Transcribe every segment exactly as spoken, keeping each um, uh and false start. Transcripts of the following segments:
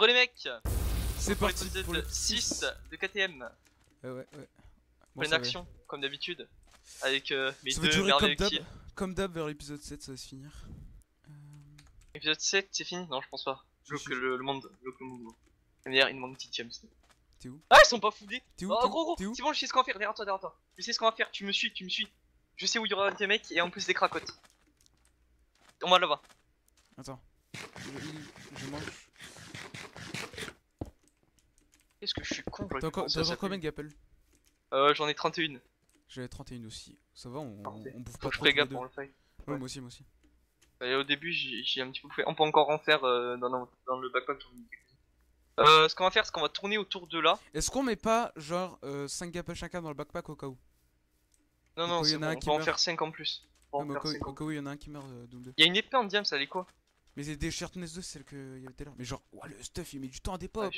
Gros les mecs, c'est parti pour l'épisode six de K T M. Euh, ouais, ouais. Bon, pleine action, va. Comme d'habitude. Avec euh, mes ça deux merdes kills. Comme d'hab, vers l'épisode sept, ça va se finir. Euh... Épisode sept, c'est fini? Non, je pense pas. Je bloque le, le monde. Je bloque le monde. D'ailleurs, il demande petite James. T'es où? Ah, ils sont pas foulés! T'es où? Oh, gros, gros, c'est bon, je sais ce qu'on va faire. Derrière toi, derrière toi. Je sais ce qu'on va faire. Tu me suis, tu me suis. Je sais où il y aura des mecs et en plus des cracottes. On va là-bas. Attends. Je, je mange. Qu'est-ce que je suis con? T'as encore combien de Gapel? Euh, j'en ai trente et un. J'avais trente et un aussi. Ça va, on, on bouffe pas trop. Je Gap, on le fait. Ouais, ouais, moi aussi, moi aussi. Et au début, j'ai un petit peu fait. On peut encore en faire euh, dans, dans, dans le backpack. Euh, ce qu'on va faire, c'est qu'on va tourner autour de là. Est-ce qu'on met pas genre euh, cinq Gapel chacun dans le backpack au cas où? Non, non, c'est bon, on va en faire cinq en plus. Au cas où il y en a un qui meurt, double. Il y a une épée en diam, ça allait quoi? Mais c'est des shirtness deux, celle qu'il y avait tout à l'heure. Mais genre, ouah, le stuff il met du temps à dépop.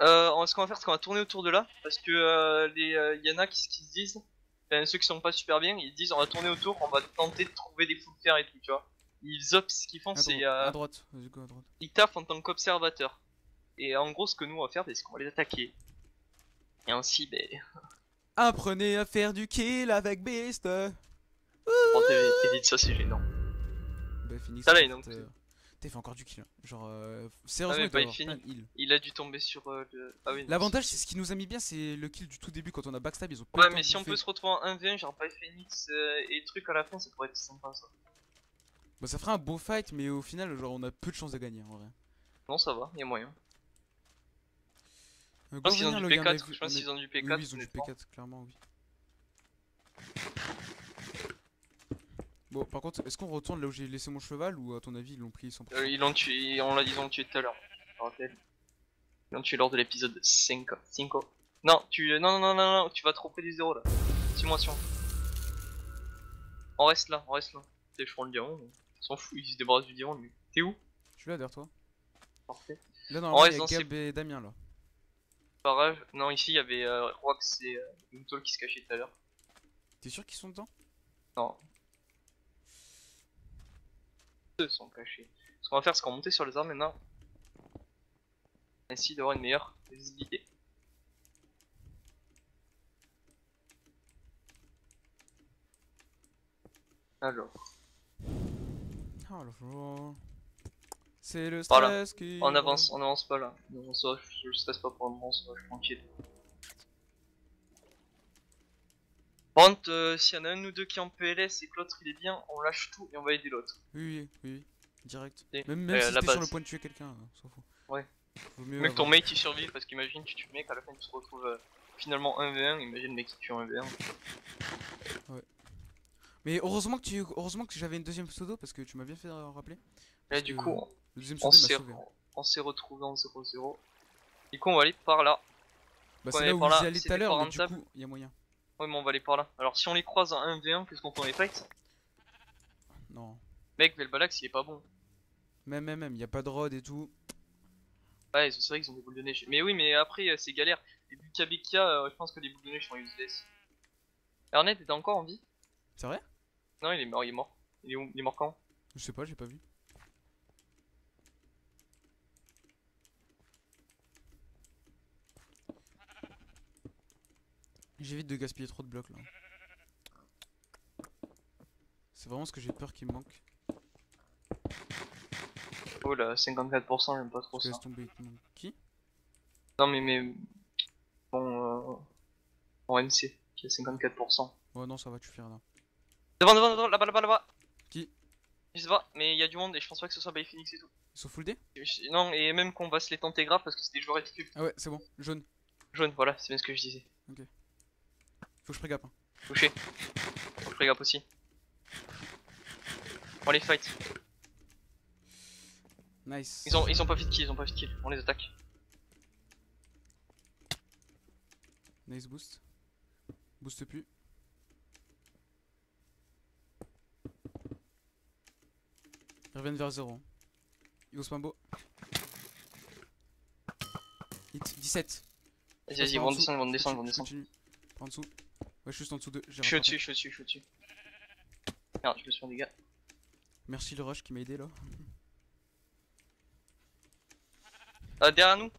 Euh, ce qu'on va faire, c'est qu'on va tourner autour de là. Parce que euh, les euh, y en a qui, qui se disent, enfin, ceux qui sont pas super bien, ils disent on va tourner autour, on va tenter de trouver des fous de fer et tout, tu vois. Ils optent, ce qu'ils font, c'est euh, à droite. Vas-y, go, à droite. Ils taffent en tant qu'observateurs. Et en gros, ce que nous on va faire, c'est qu'on va les attaquer. Et ainsi, ben. Apprenez à faire du kill avec Beast. Bon, t'évites ça, c'est gênant. Bay Phoenix, ça là, il t'es fait encore du kill. Genre, euh, sérieusement, ah il, a il. il a dû tomber sur euh, le. Ah oui, l'avantage, c'est ce qui nous a mis bien, c'est le kill du tout début quand on a backstab. Ils ont ouais, mais si on fait. peut se retrouver en un v un, genre Bay Phoenix euh, et truc à la fin, ça pourrait être sympa ça. Bah, ça ferait un beau fight, mais au final, genre, on a peu de chances de gagner en vrai. Non, ça va, il y a moyen. Euh, je pense qu'ils ont, oui, ont du P quatre. Oui, ils ont du P quatre, clairement, oui. Bon, par contre, est-ce qu'on retourne là où j'ai laissé mon cheval ou à ton avis ils l'ont pris sans problème? euh, Ils l'ont tué, on l'a, ils l'ont tué tout à l'heure. Ils l'ont tué lors de l'épisode cinq. Non, tu, non, non, non, non, non, tu vas trop près du zéro là. Simulation. On reste là, on reste là. Je prends le diamant, on s'en fout, il se débarrasse du diamant lui. T'es où? Je suis là derrière toi. Parfait. Là, non, on reste dans Gab ses... et Damien là. Parage, non, ici il y avait euh, Rox et euh, Mutol qui se cachaient tout à l'heure. T'es sûr qu'ils sont dedans? Non. Sont cachés. Ce qu'on va faire, c'est qu'on monte sur les armes maintenant. Ainsi d'avoir une meilleure visibilité. Alors. Alors. C'est le stress voilà. qui. On avance, on avance pas là. On avance pas, je le stress pas pour le moment, on se va, je suis tranquille. Par contre, euh, s'il y en a un ou deux qui est en P L S et que l'autre il est bien, on lâche tout et on va aider l'autre. Oui, oui, oui, direct. Et même même euh, si t'es sur le point de tuer quelqu'un, hein, on s'en fout. Ouais. Mieux que avoir... ton mate il survive parce qu'imagine tu tues le mec, à la fin tu te retrouves euh, finalement un v un, imagine le mec qui tue en un v un. Ouais. Mais heureusement que, tu... heureusement que j'avais une deuxième pseudo parce que tu m'as bien fait rappeler. Et du coup, euh, le deuxième pseudo on s'est retrouvé en zéro zéro. Du coup, on va aller par là. Bah, c'est là où vous allez tout à l'heure, du coup, il y a moyen. Ouais, mais on va aller par là. Alors, si on les croise en un v un, qu'est-ce qu'on prend les fights? Non. Mec, mais le balax il est pas bon. Même, même, même, y'a pas de rod et tout. Ouais, c'est vrai qu'ils ont des boules de neige. Mais oui, mais après, c'est galère. Les Bukabeka, euh, je pense que les boules de neige sont useless. Ernest était encore en vie? C'est vrai? Non, il est mort, il est mort. Il est, où il est mort quand? Je sais pas, j'ai pas vu. J'évite de gaspiller trop de blocs là. C'est vraiment ce que j'ai peur qu'il me manque. Oh là, cinquante-quatre pour cent, j'aime pas trop ça. Laisse tomber, il te manque qui? Non mais mais... Bon... Euh... Bon M C, qui a cinquante-quatre pour cent. Ouais non ça va, tu fais rien. Devant, devant, devant, là-bas, là-bas, là-bas. Qui? Je sais pas, mais il y a du monde et je pense pas que ce soit Bay Phoenix et tout. Ils sont full D? Non, et même qu'on va se les tenter grave parce que c'est des joueurs éthiques. Ah ouais, c'est bon, jaune. Jaune, voilà, c'est bien ce que je disais. Ok. Faut que je pré-gap hein. Touché. Faut que je pré-gap aussi. On les fight. Nice. Ils ont, ils ont pas fit kill, ils ont pas fit kill. On les attaque. Nice boost. Boost plus. Ils reviennent vers zéro. Ils osent pas un beau. Hit dix-sept. Vas-y, vas-y, ils vont descendre, ils vont descendre, ils vont descendre. En dessous. Ouais, je suis juste en dessous de. Je suis au-dessus, je suis au-dessus, je suis au-dessus. Merde, je me suis en dégâts. Merci le rush qui m'a aidé là. Euh, derrière nous.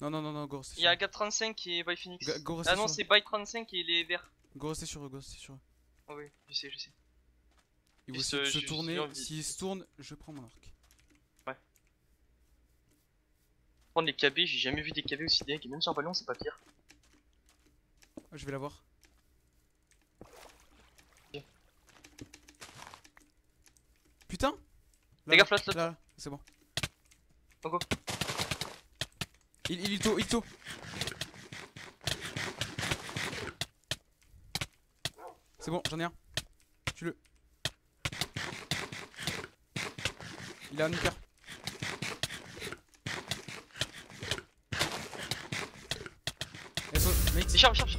Non, non, non, non, go, c'est sûr. Il y a Gab trente-cinq et Bay Phoenix. Ga go, ah non, c'est Bay trente-cinq et les verts. Go, c'est sûr, go, c'est sûr. Oh, oui, je sais, je sais. Il va se, se tourner. S'il se tourne, je prends mon arc. Ouais. Prendre les K B, j'ai jamais vu des K B aussi dingues. Et même sur un ballon, c'est pas pire. Je vais l'avoir. Okay. Putain! Les gars, flotte là, là, là. C'est bon. Go, go. Il, il, il tôt, il tôt. C'est bon, j'en ai un. Tue-le. Il a un hyper. Il charge, charge.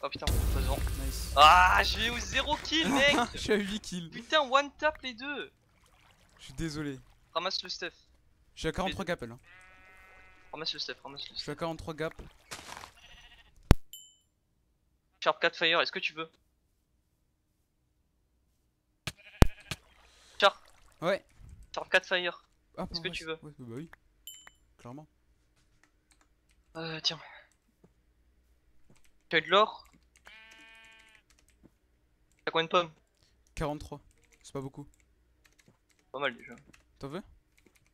Oh putain, faisons. Nice. Ah, j'ai eu zéro kill, mec. Je suis à huit kills. Putain, one tap les deux. Je suis désolé. Ramasse le stuff. Je suis à quarante-trois gap là. Ramasse le stuff, ramasse le stuff. Je suis à quarante-trois gap. Sharp quatre fire, est-ce que tu veux? Sharp. Ouais. Sharp quatre fire. Ah, est-ce que ouais, tu veux? Ouais, bah oui. Clairement. Euh, tiens. Tu as de l'or? T'as combien de pommes? quarante-trois, c'est pas beaucoup. Pas mal déjà. T'en veux?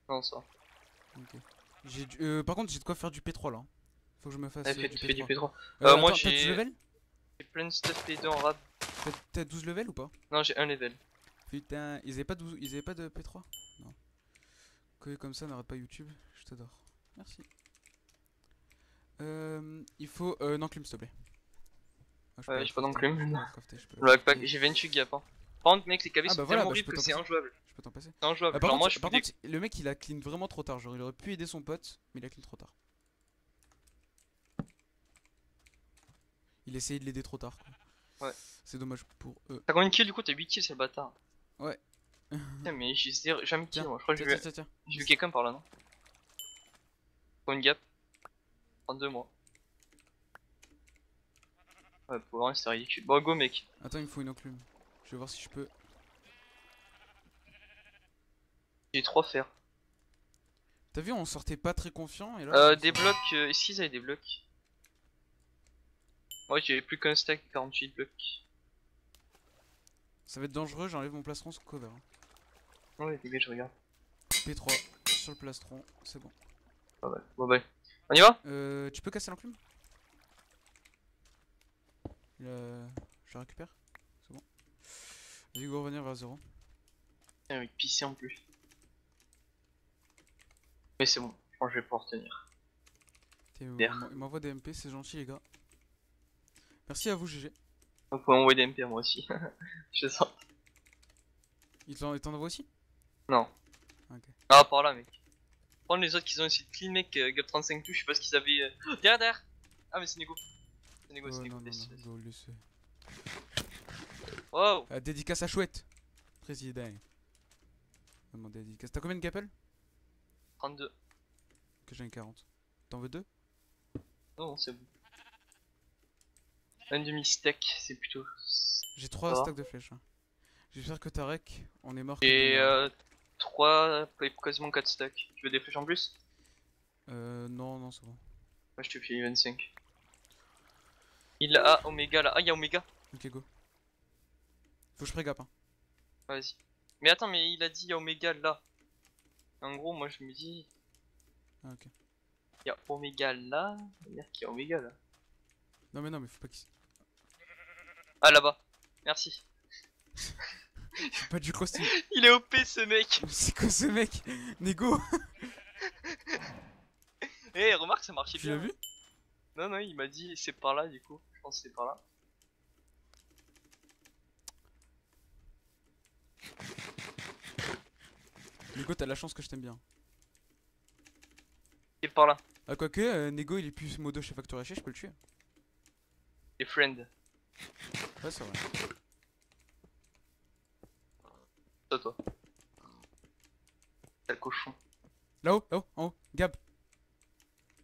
Non, ça. Ok. J'ai du... euh, par contre, j'ai de quoi faire du pétrole. Hein. Faut que je me fasse ouais, euh, fait, du, pétrole. du pétrole. Euh, euh, attends, moi j'ai dix level. J'ai plein de stuff et deux en rab. T'as douze level ou pas? Non, j'ai un level. Putain, ils avaient pas, douze... ils avaient pas de P trois? Non. Que comme ça, n'arrête pas YouTube, je t'adore. Merci. Euh, il faut euh, une enclume s'il te plaît. Ah, ouais, j'ai pas d'enclume. J'ai vingt-huit gap. Hein. Par contre, mec, les cabines ah, bah sont voilà, tellement bah, horribles que c'est injouable. Je peux t'en passer. C'est injouable. Ah, par genre, contre, moi, je par contre des... le mec il a clean vraiment trop tard. Genre, il aurait pu aider son pote, mais il a clean trop tard. Il essayait de l'aider trop tard. Quoi. Ouais. C'est dommage pour eux. T'as combien de kills du coup? T'as huit kills, c'est le bâtard. Ouais. Putain, mais j'ai jamais kill moi. Je crois que j'ai vu quelqu'un par là, non? Combien de gap? trente-deux mois. Ouais, pour rien, c'est ridicule. Bon, go, mec. Attends, il me faut une enclume. Je vais voir si je peux. J'ai trois fers. T'as vu, on sortait pas très confiant. Et là, euh, des blocs. Euh, Est-ce qu'ils avaient des blocs? Ouais, j'avais plus qu'un stack, quarante-huit blocs. Ça va être dangereux, j'enlève mon plastron sous cover. Hein. Ouais, les gars, je regarde. P trois sur le plastron, c'est bon. Pas mal, pas mal. On y va? Euh, tu peux casser l'enclume? Le... Je la récupère, c'est bon. Vas-y, go, revenir vers zéro. Tiens, avec pissé en plus. Mais c'est bon, je pense que je vais pouvoir tenir. Il m'envoie des M P, c'est gentil les gars. Merci à vous, G G. Vous pouvez m'envoyer des M P à moi aussi. Je sens. Il t'en envoie aussi? Non. Okay. Ah, par là, mec. Prendre les autres qu'ils ont essayé de clean, mec. Uh, Gab trente-cinq touches, je sais pas ce qu'ils avaient. Euh... Derrière, derrière. Ah, mais c'est Nego. Négocier, oh, négocier. Non, non, non, wow. euh, dédicace à Chouette, président. Maman, dédicace. T'as combien de gapel? trente-deux. Que j'ai un quarante. T'en veux deux? Non, c'est bon. Un demi-stack, c'est plutôt. J'ai trois stacks de flèches. Hein. J'espère que Tarek, on est mort. Et euh, trois, quasiment quatre stacks. Tu veux des flèches en plus? Euh, non, non, c'est bon. Moi je te file vingt-cinq. Il a Omega là, ah il y a Omega. Ok go. Faut que je pré-gap hein. Vas-y. Mais attends, mais il a dit il y a Omega là. En gros moi je me dis... Ah ok. Il y a Omega là, il y a Omega là. Non mais non mais faut pas qu'il... Ah là-bas, merci. J'ai pas du costume. Il est O P ce mec. C'est quoi ce mec? Nego. Eh hey, remarque ça marchait bien. Tu l'as vu? Non non il m'a dit c'est par là du coup. Je pense que c'est par là. Nego, t'as la chance que je t'aime bien. Il est par là. Ah, quoique, euh, Nego il est plus modo chez FactoryUHC, je peux le tuer. Il est friend. Ouais, c'est vrai. Toi, toi. T'as le cochon. Là-haut, là-haut, en haut, Gab.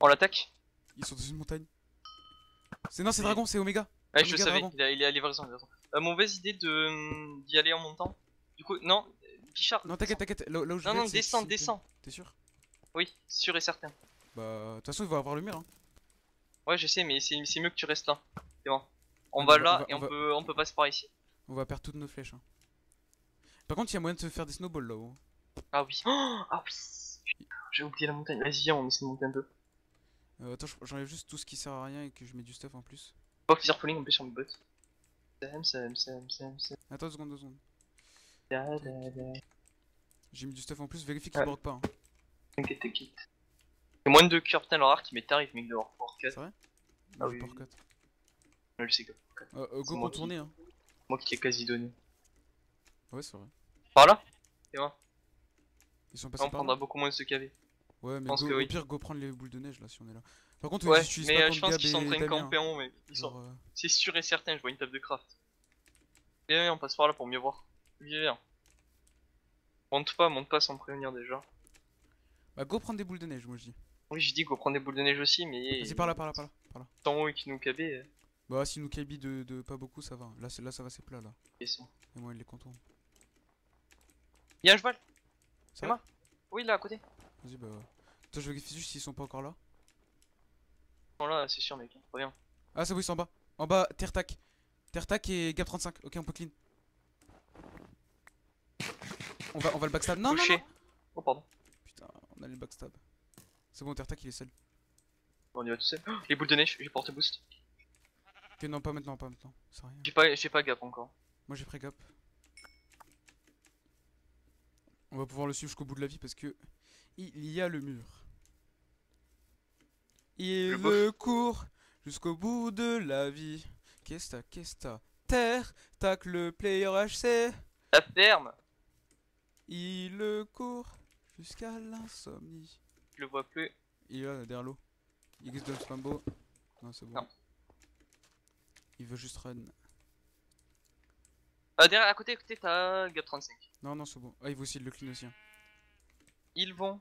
On l'attaque? Ils sont dans une montagne. C'est non, c'est Dragon, c'est Omega. Ah, je savais, il, a, il est à livraison. Euh, mauvaise idée d'y aller en montant. Du coup, non, Bichard. Non, t'inquiète, t'inquiète. Là, là où je non, vais, non, descends, descends. T'es sûr? Oui, sûr et certain. Bah, de toute façon, il va avoir le mur. Hein. Ouais, je sais, mais c'est mieux que tu restes là. C'est bon. On, on va, va là on va, et on, on, va, peut, on peut passer par ici. On va perdre toutes nos flèches. Hein. Par contre, il y a moyen de se faire des snowballs là-haut. Ah oui. Oh, ah oui. J'ai oublié la montagne. Vas-y, viens, on essaie de monter un peu. Euh, attends, j'enlève juste tout ce qui sert à rien et que je mets du stuff en plus. Boxer polling, on pêche sur mes bottes. Sam, Sam, Sam, Sam, Sam. Attends, deux secondes, deux secondes. J'ai mis du stuff en plus, vérifie qu'il ne broque pas. Hein. T'inquiète, t'inquiète. C'est moins de deux cœurs, putain, l'horreur qui m'est arrivé, mec, d'avoir pour quatre. C'est vrai? Ah oui. pour quatre. Je sais que pour quatre. Euh, euh, go pour tourner, hein. Moi qui l'ai quasi donné. Ouais, c'est vrai. Par là? C'est moi. Ils sont passés on par là. On prendra beaucoup moins de ce cavé. Ouais, mais go, que au oui. pire, go prendre les boules de neige là si on est là. Par contre, ouais, je mais euh, je pense qu'ils sont en train de camper en haut, mais ils sont. Euh... C'est sûr et certain, je vois une table de craft. Viens, on passe par là pour mieux voir. Viens, viens. Monte pas, monte pas sans prévenir déjà. Bah, go prendre des boules de neige, moi je dis. Oui, je dis go prendre des boules de neige aussi, mais. C'est par là, par là, par là. Par là. Tant haut et qui nous cabait. Bah, si nous cabille de, de pas beaucoup, ça va. Là, là ça va, c'est plat là. Et ça. Et moi, il les contourne. Y'a un cheval. C'est moi. Oui, là à côté. Vas-y, bah. Toi, je vérifie juste s'ils sont pas encore là. Ils sont là, c'est sûr, mec. Reviens. Ah, c'est bon, ils sont en bas. En bas, Tertac. Tertac et Gab trente-cinq. Ok, on peut clean. On va, on va le backstab. Non, non, non. Oh, pardon. Putain, on a le backstab. C'est bon, Tertac, il est seul. On y va tout seul. Oh, les boules de neige, j'ai porté boost. Ok, non, pas maintenant, pas maintenant. C'est rien. J'ai pas, j'ai pas Gap encore. Moi, j'ai pris Gap. On va pouvoir le suivre jusqu'au bout de la vie parce que. Il y a le mur. Il le me court jusqu'au bout de la vie. Qu'est-ce que t'as, qu'est-ce que t'as? Terre, tac le player H C. La ferme. Il le court jusqu'à l'insomnie. Je le vois plus. Il est là derrière l'eau. Il glisse dans le spambo. Non, c'est bon. Non. Il veut juste run. Ah, derrière, à côté, à côté, t'as Gab trente-cinq. Non, non, c'est bon. Ah, il veut aussi le clean aussi. Hein. Ils vont.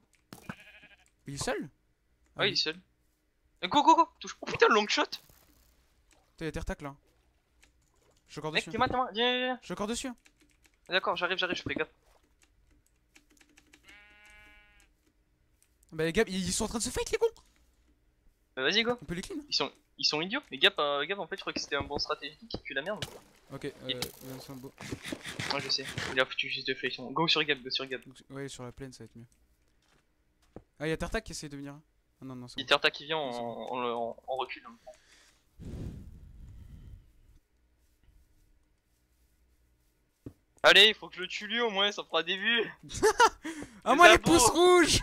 Il est seul? Ouais, ah oui. il est seul. Go go go! Touche. Oh putain, long shot! T'es Tertac là. Je suis encore dessus. Mec, t'es moi, t'es moi. Viens, viens, viens. Je suis encore dessus. D'accord, j'arrive, j'arrive, je fais gaffe. Bah, les gars, ils sont en train de se fight, les cons! Bah, vas-y, go! On peut les clean? Ils sont, ils sont idiots. Les gars, euh, en fait, je crois que c'était un bon stratégique qui tue la merde. Ok, euh, c'est un beau. Moi, je sais. Il a foutu juste de flexion. Go sur Gab, go sur Gab. Ouais, sur la plaine, ça va être mieux. Ah, y'a Tertac qui essaye de venir. Ah non, non, c'est bon. Y'a Tertac qui vient, on, bon. on, on, on recule. Allez, il faut que je le tue lui au moins, ça fera des vues. Ah, moi les pouces rouges.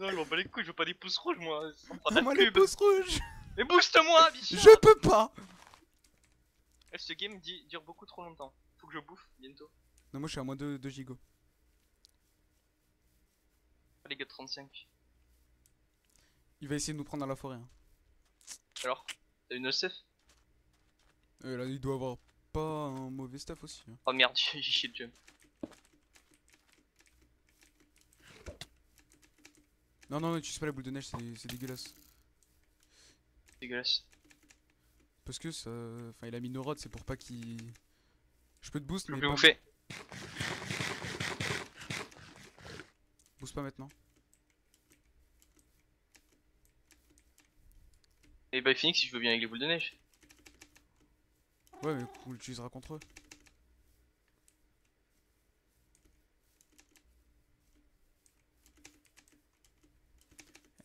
Non, je m'en bats les couilles, je veux pas des pouces rouges, moi. Ça fera ah, moi les pouces rouges. Mais booste-moi, bichard. Je peux pas. Et ce game dure beaucoup trop longtemps. Faut que je bouffe bientôt. Non, moi je suis à moins de deux gigots. Les gars, trente-cinq. Il va essayer de nous prendre dans la forêt. Hein. Alors, t'as une O C F? Euh, là, il doit avoir pas un mauvais staff aussi. Hein. Oh merde, j'ai chié le jump. Non, non, tu sais pas la boule de neige, c'est dégueulasse. Dégueulasse. Parce que ça. Enfin, il a mis nos rods, c'est pour pas qu'il. Je peux te boost, mais. Je peux pas... bouffer. Boost pas maintenant. Et Bay Phoenix si je veux bien avec les boules de neige. Ouais mais on l'utilisera contre eux.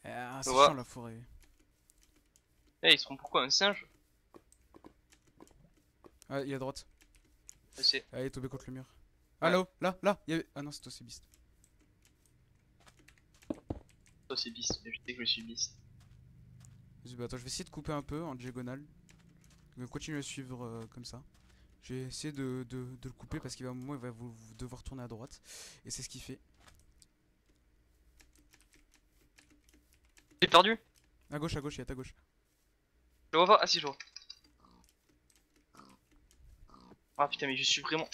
Ah c'est chiant la forêt. Eh hey, ils seront pourquoi un singe? Ah il est à droite. Je sais. Ah il est tombé contre le mur. Ah ouais. Là-haut, là, là il y avait... Ah non c'est toi c'est Beast. Toi c'est Beast, je sais que je suis Beast. Bah attends, je vais essayer de couper un peu en diagonale. Je vais continuer à suivre euh, comme ça. Je vais essayer de, de, de le couper parce qu'il va, il va vous, vous devoir tourner à droite. Et c'est ce qu'il fait. J'ai perdu. À gauche, à gauche, il est à ta gauche. Je vois pas. Ah si, je vois. Ah putain, mais je suis vraiment.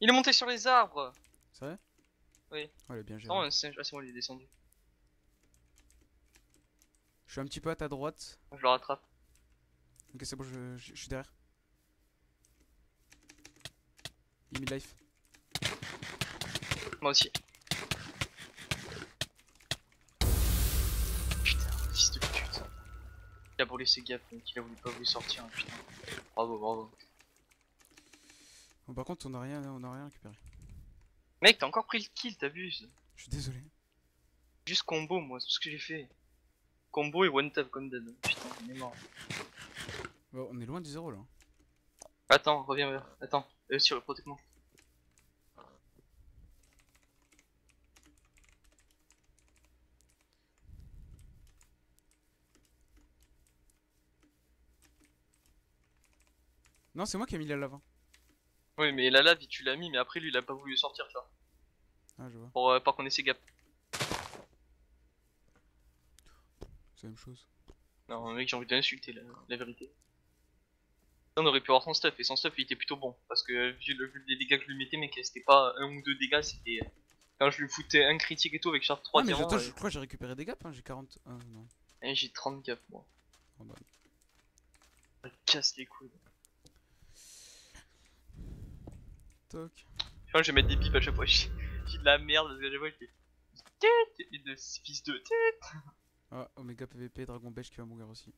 Il est monté sur les arbres. C'est vrai? Oui. Oh, il est bien géré. Non, c'est moi, il est descendu. Je suis un petit peu à ta droite. Je le rattrape. Ok, c'est bon, je, je, je suis derrière. Il est mid-life. Moi aussi. Putain, fils de pute. Il a brûlé ses gaffes, donc il a voulu pas voulu sortir, hein, putain. Bravo, bravo. Bon, par contre, on a rien, on a rien récupéré. Mec, t'as encore pris le kill, t'abuses. Je suis désolé. Juste combo, moi, c'est tout ce que j'ai fait. Combo et one tap comme dead. Putain, on est mort. Bon, on est loin du zéro là. Attends, reviens vers. Attends, euh, sur le protège-moi. Non, c'est moi qui ai mis la lave. Oui, mais la lave, tu l'as mis, mais après lui, il a pas voulu sortir, tu vois. Ah, je vois. Pour euh, pas qu'on ait ses gaps. C'est la même chose. Non, mec, j'ai envie d'insulter la, la vérité. On aurait pu avoir son stuff, et son stuff il était plutôt bon. Parce que vu le vu les dégâts que je lui mettais, mec, c'était pas un ou deux dégâts, c'était. Quand je lui foutais un critique et tout avec Sharp trois, ah, mais attends, ouais. Je crois que j'ai récupéré des gaps, hein, j'ai quarante-un, non. Et j'ai trente gaps, moi. Oh, bah. Ça casse les couilles. Toc. Je crois que je vais mettre des bips à chaque fois. J'ai de la merde parce que à chaque fois je fais. Tête et de fils de tête. Ah, Omega P V P, Dragon Beige qui va mourir aussi.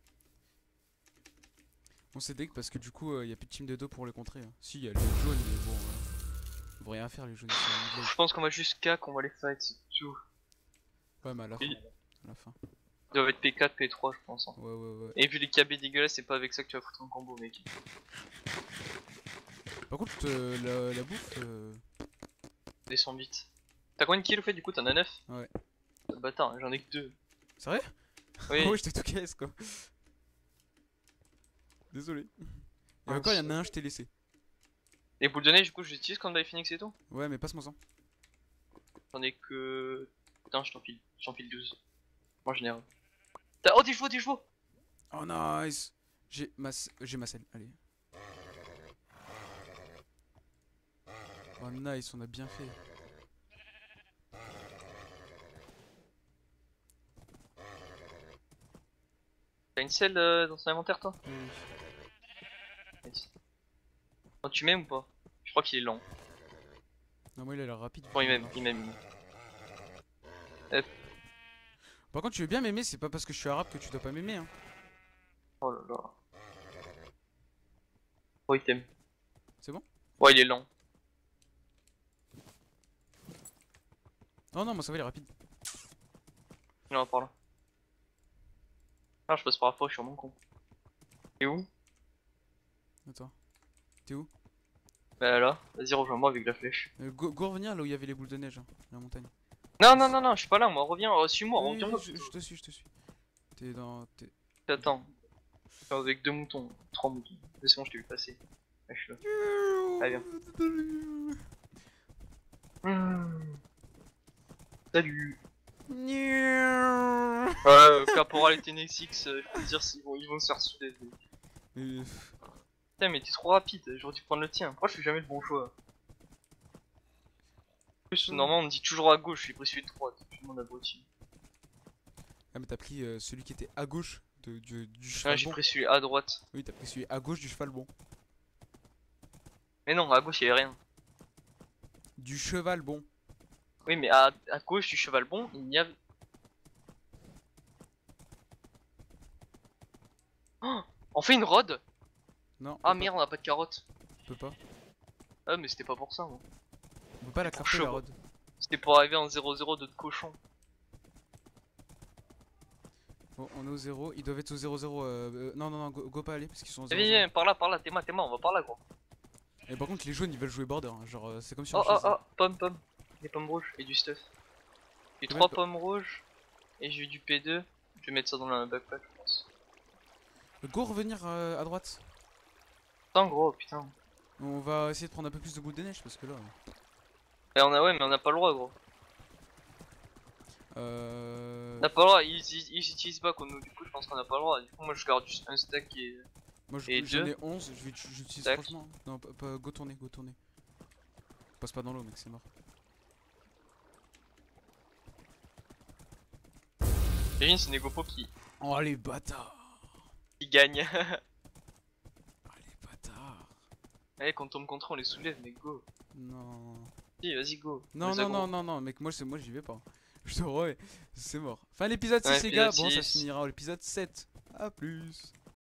On s'est deg parce que du coup, il euh, n'y a plus de team de dos pour les contrer. Hein. Si, il y a les jaunes, mais bon. Euh, ils vont rien faire, les jaunes. Je pense qu'on va jusqu'à qu'on va les fight, c'est tout. Ouais, mais à la, et... fin, à la fin. Ils doivent être P quatre, P trois, je pense. Hein. Ouais, ouais, ouais. Et vu les K B dégueulasses, c'est pas avec ça que tu vas foutre en combo, mec. Par contre, euh, la, la bouffe. Euh... Descends vite. T'as combien de kills au fait du coup? T'en as neuf? Ouais. Bâtard, j'en ai que deux. Sérieux? Oui. Oh, je t'ai tout casse quoi. Désolé. Et encore, il y en a un, je t'ai laissé. Les boules de neige, du coup, je les utilise quand Bay Phoenix et tout? Ouais, mais passe-moi ça. J'en ai que. Putain, je t'empile. J'empile douze. Moi, j'en ai un. Oh, tes chevaux, tes chevaux! Oh, nice! J'ai ma... ma selle, allez. Oh, nice, on a bien fait. T'as une selle euh, dans ton inventaire toi? Oui. Nice. Non, tu m'aimes ou pas? Je crois qu'il est lent. Non, moi il a l'air rapide. Bon, il m'aime, il m'aime. Euh. Par contre, tu veux bien m'aimer, c'est pas parce que je suis arabe que tu dois pas m'aimer. Hein. Oh là là. Oh, il t'aime. C'est bon? Ouais, il est lent. Non, non, moi ça va, il est rapide. Non, par là. Ah, je passe par la fois, je suis en mon con. T'es où? Attends. T'es où? Bah là, vas-y, rejoins-moi avec la flèche. Euh, go, go revenir là où il y avait les boules de neige, hein, la montagne. Non, non, non, non, je suis pas là, moi, reviens, euh, suis-moi, oui, reviens. Je, je te suis, je te suis. T'es dans. T'attends. Avec deux moutons, trois moutons. C'est bon, je t'ai vu passer. Là, je suis là. Allez, viens. Mmh. Salut. Ouais, euh, Caporal et T N X X, euh, je peux te dire s'ils vont, ils vont se faire souder. Mais... Putain, mais t'es trop rapide, j'aurais dû prendre le tien. Moi, je fais jamais le bon choix. En plus, normalement, on me dit toujours à gauche, je suis pris celui de droite, tout le monde abruti. Ah, mais t'as pris euh, celui qui était à gauche de, du, du cheval. Ah, j'ai pris celui à droite. Oui, t'as pris celui à gauche du cheval bon. Mais non, à gauche, il y avait rien. Du cheval bon. Oui, mais à, à gauche du cheval bon, il n'y avait. Oh, on fait une rod? Non. Ah merde, on a pas de carotte. On peut pas. Ah, mais c'était pas pour ça, moi. On peut pas la crafter, la rod. C'était pour arriver en zéro zéro de cochon. Bon, on est au zéro, ils doivent être au zéro zéro. Euh, euh, non, non, non, go, go pas aller parce qu'ils sont au zéro zéro. Viens, viens, par là, par là, t'es ma, t'es ma, on va par là, gros. Et par contre, les jaunes ils veulent jouer border, hein, genre euh, c'est comme si on. Oh, oh, oh, pomme, pomme. Des pommes rouges et du stuff. J'ai trois pommes rouges et j'ai du P deux. Je vais mettre ça dans le backpack, je pense. Go revenir euh, à droite. Putain, gros, putain. On va essayer de prendre un peu plus de boules de neige parce que là. Et on a, ouais, mais on a pas le droit, gros. Euh. On a pas le droit, ils, ils, ils utilisent pas comme nous, du coup, je pense qu'on a pas le droit. Du coup, moi je garde juste un stack et. Moi je, et j'en ai onze, je vais j'utilise franchement. Non, pas, pas, go tourner, go tourner. Passe pas dans l'eau, mec, c'est mort. J'ai vu, c'est NegoPo qui. Oh les bâtards! Il gagne! Allez, quand on tombe contre, on les soulève, mais go. Non. Si, vas-y, go. Non, non, non, non, non, mec, moi, moi j'y vais pas. Je te remets, c'est mort. Fin l'épisode six, les gars. Bon, ça finira l'épisode sept. A plus.